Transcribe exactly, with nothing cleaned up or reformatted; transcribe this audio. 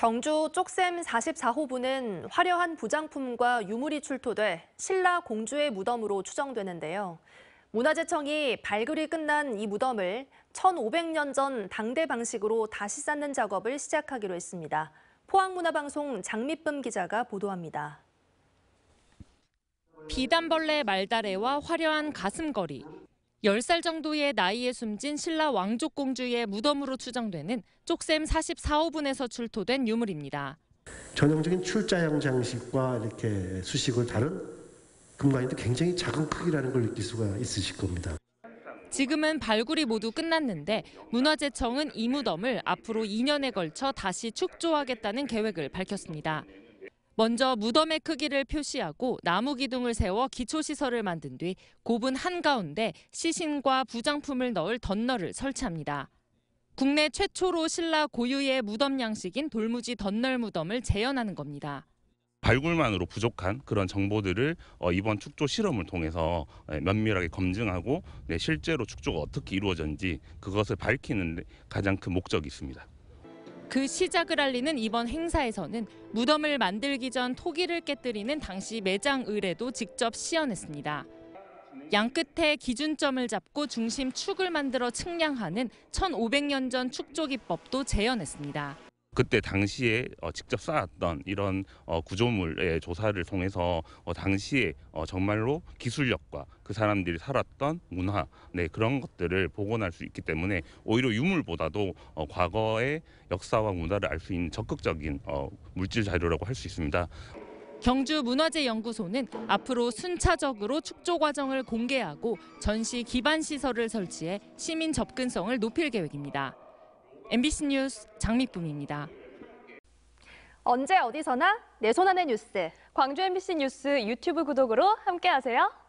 경주 쪽샘 사십사 호부는 화려한 부장품과 유물이 출토돼 신라 공주의 무덤으로 추정되는데요. 문화재청이 발굴이 끝난 이 무덤을 천오백 년 전 당대 방식으로 다시 쌓는 작업을 시작하기로 했습니다. 포항문화방송 장미쁨 기자가 보도합니다. 비단벌레 말다래와 화려한 가슴걸이, 열 살 정도의 나이에 숨진 신라 왕족공주의 무덤으로 추정되는 쪽샘 사십사 호분에서 출토된 유물입니다. 전형적인 출자형 장식과 이렇게 수식을 다룬 금관인데 굉장히 작은 크기라는 걸 느낄 수가 있으실 겁니다. 지금은 발굴이 모두 끝났는데 문화재청은 이 무덤을 앞으로 이 년에 걸쳐 다시 축조하겠다는 계획을 밝혔습니다. 먼저 무덤의 크기를 표시하고 나무 기둥을 세워 기초시설을 만든 뒤 고분 한가운데 시신과 부장품을 넣을 덧널을 설치합니다. 국내 최초로 신라 고유의 무덤 양식인 돌무지 덧널 무덤을 재현하는 겁니다. 발굴만으로 부족한 그런 정보들을 이번 축조 실험을 통해서 면밀하게 검증하고 실제로 축조가 어떻게 이루어졌는지 그것을 밝히는 가장 큰 목적이 있습니다. 그 시작을 알리는 이번 행사에서는 무덤을 만들기 전 토기를 깨뜨리는 당시 매장 의뢰도 직접 시연했습니다. 양 끝에 기준점을 잡고 중심 축을 만들어 측량하는 천오백 년 전 축조 기법도 재현했습니다. 그때 당시에 직접 쌓았던 이런 구조물의 조사를 통해서 당시에 정말로 기술력과 그 사람들이 살았던 문화, 네, 그런 것들을 복원할 수 있기 때문에 오히려 유물보다도 과거의 역사와 문화를 알 수 있는 적극적인 물질 자료라고 할 수 있습니다. 경주문화재연구소는 앞으로 순차적으로 축조 과정을 공개하고 전시 기반 시설을 설치해 시민 접근성을 높일 계획입니다. 엠비씨 뉴스 장미쁨입니다. 언제 어디서나 내 손안의 뉴스, 광주 엠비씨 뉴스 유튜브 구독으로 함께하세요.